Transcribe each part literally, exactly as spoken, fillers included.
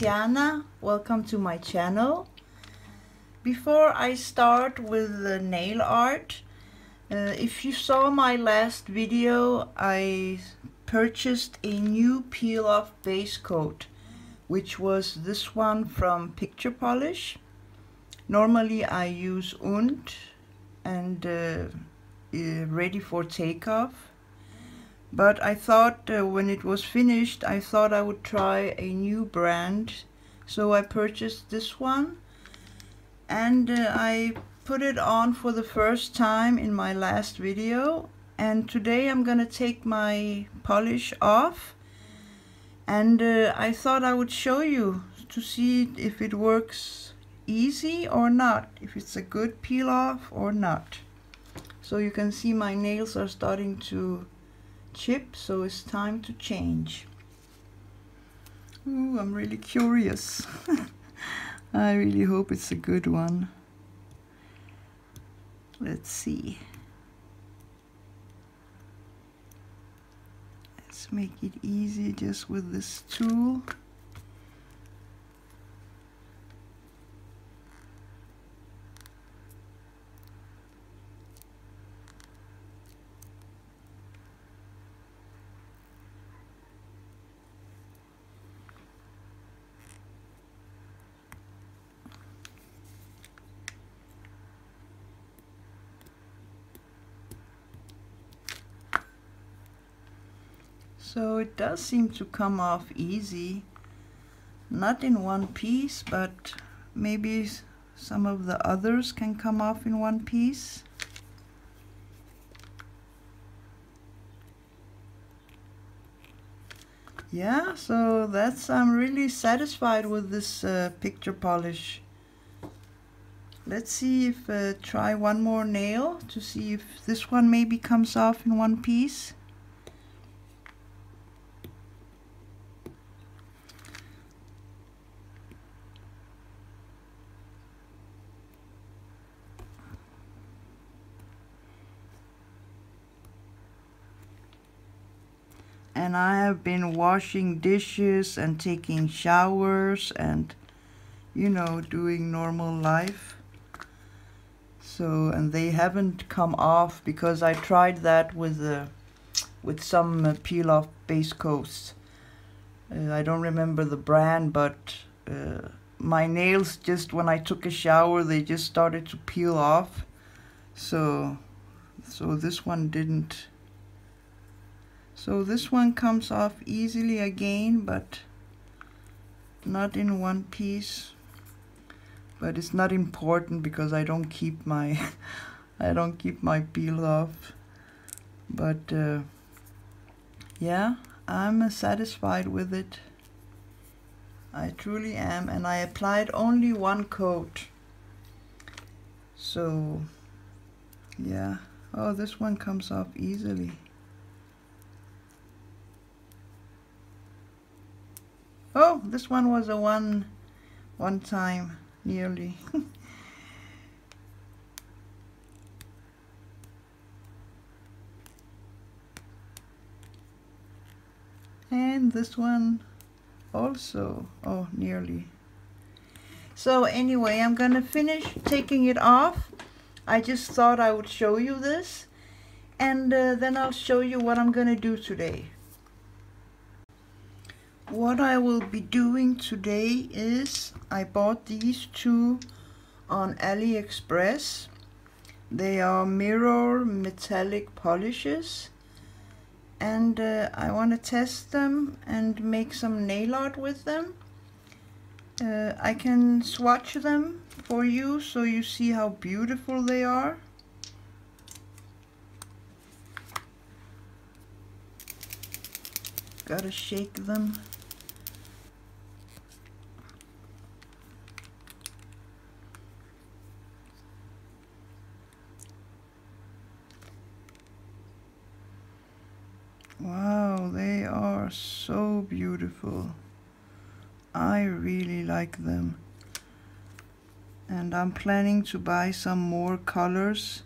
Tiana, welcome to my channel. Before I start with the nail art, uh, if you saw my last video, I purchased a new peel-off base coat, which was this one from Picture Polish. Normally I use Und and uh, Ready for Takeoff. But I thought uh, when it was finished, I thought I would try a new brand. So I purchased this one, and uh, I put it on for the first time in my last video. And today I'm gonna take my polish off, and uh, I thought I would show you to see if it works easy or not, if it's a good peel off or not. So you can see my nails are starting to chip, so it's time to change. Ooh, I'm really curious. I really hope it's a good one. Let's see. Let's make it easy just with this tool. So it does seem to come off easy, not in one piece, but maybe some of the others can come off in one piece. Yeah, so that's, I'm really satisfied with this uh, Picture Polish. Let's see if, uh, try one more nail to see if this one maybe comes off in one piece. And I have been washing dishes and taking showers and, you know, doing normal life. So, and they haven't come off because I tried that with uh, with some uh, peel-off base coats. Uh, I don't remember the brand, but uh, my nails just, when I took a shower, they just started to peel off. So, so this one didn't. So this one comes off easily again, but not in one piece. But it's not important because I don't keep my I don't keep my peel off. But uh, yeah, I'm satisfied with it. I truly am, and I applied only one coat. So yeah, oh, this one comes off easily. Oh, this one was a one, one time, nearly. And this one also, oh, nearly. So anyway, I'm gonna finish taking it off. I just thought I would show you this, and uh, then I'll show you what I'm gonna do today. What I will be doing today is, I bought these two on AliExpress. They are mirror metallic polishes, and uh, I want to test them and make some nail art with them. Uh, I can swatch them for you so you see how beautiful they are. Gotta shake them. Wow, they are so beautiful. I really like them. And I'm planning to buy some more colors.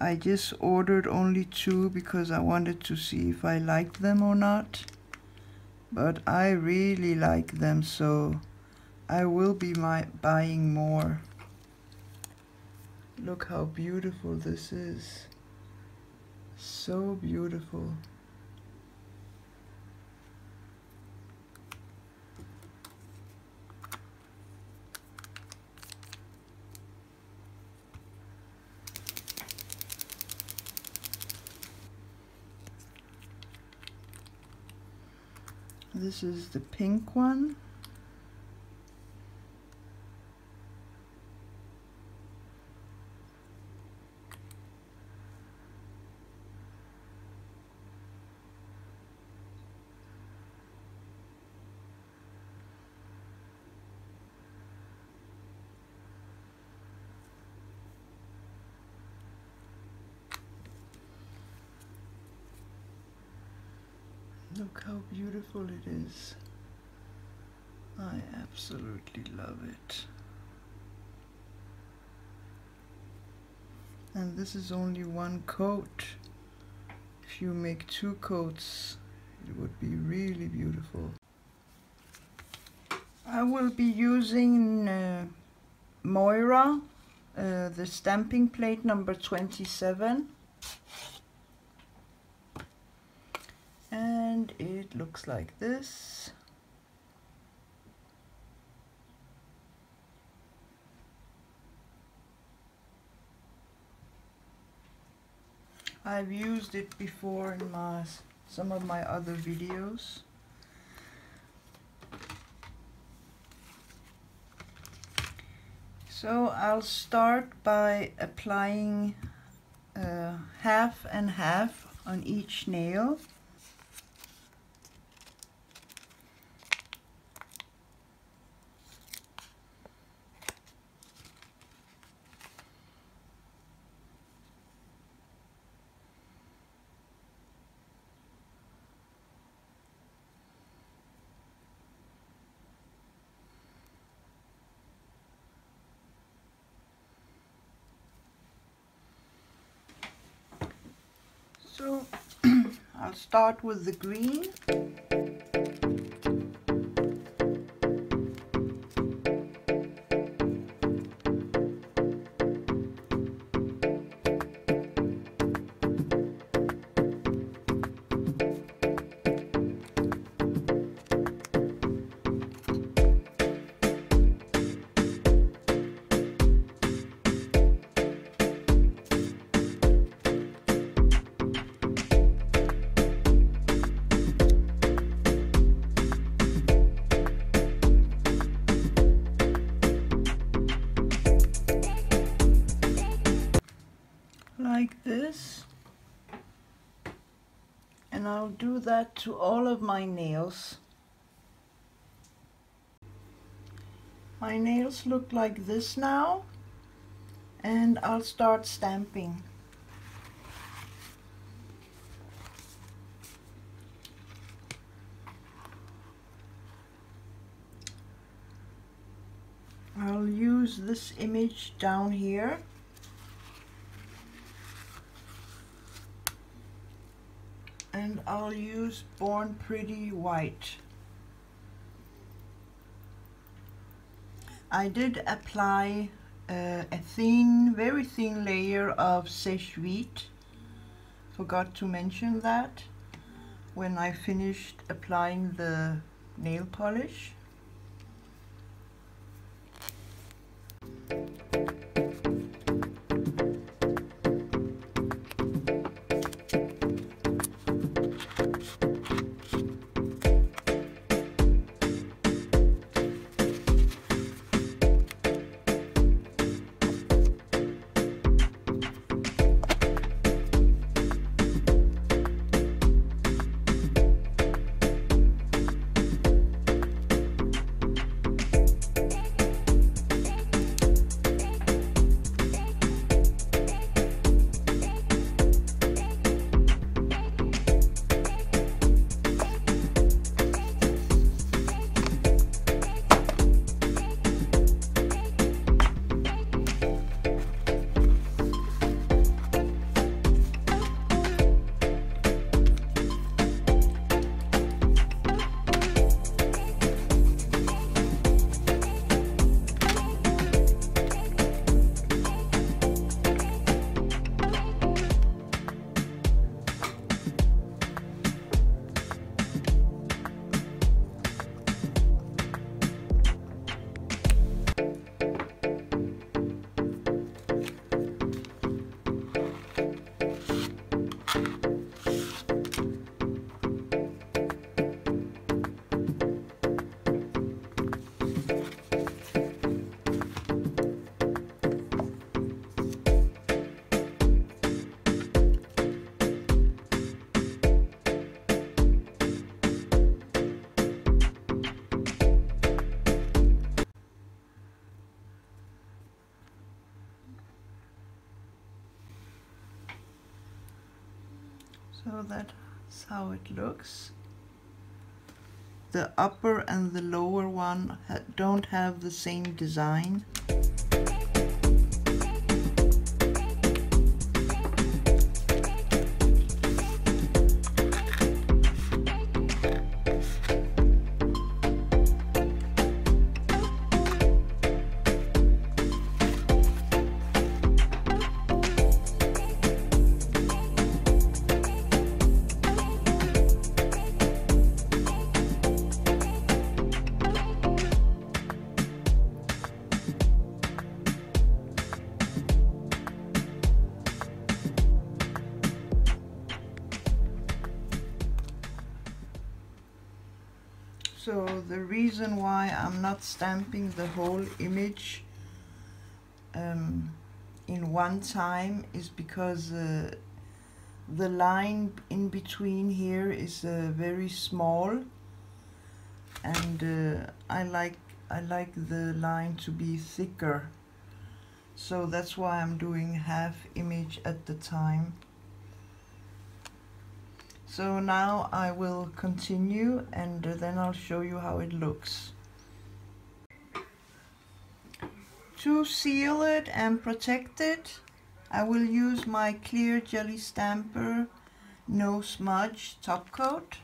I just ordered only two because I wanted to see if I liked them or not. but I really like them, so I will be my buying more. Look how beautiful this is. So beautiful. This is the pink one. Look how beautiful it is. I absolutely love it. And this is only one coat. If you make two coats, it would be really beautiful. I will be using uh, Moira, uh, the stamping plate number twenty-seven. And it looks like this. I've used it before in my some of my other videos. So I'll start by applying uh, half and half on each nail. So I'll start with the green. And I'll do that to all of my nails. My nails look like this now, and I'll start stamping. I'll use this image down here. And I'll use Born Pretty White. I did apply uh, a thin, very thin layer of Seche Vite. Forgot to mention that when I finished applying the nail polish. So that's how it looks. The upper and the lower one don't have the same design. So the reason why I'm not stamping the whole image um, in one time is because uh, the line in between here is uh, very small, and uh, I like I like the line to be thicker. So that's why I'm doing half image at the time. So now I will continue, and then I'll show you how it looks. To seal it and protect it, I will use my Clear Jelly Stamper No Smudge Top Coat.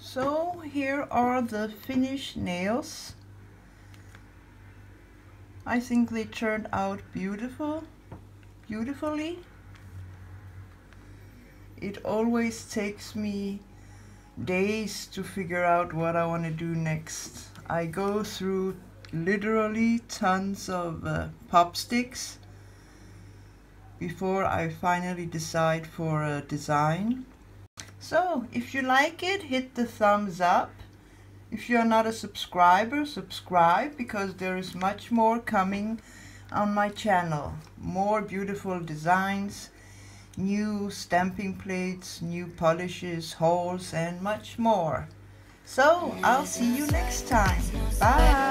So here are the finished nails. I think they turned out beautiful, beautifully. It always takes me days to figure out what I want to do next. I go through literally tons of uh, pop sticks before I finally decide for a design. So, if you like it, hit the thumbs up. If you're not a subscriber, subscribe, because there is much more coming on my channel. More beautiful designs, new stamping plates, new polishes, hauls, and much more. So, I'll see you next time. Bye!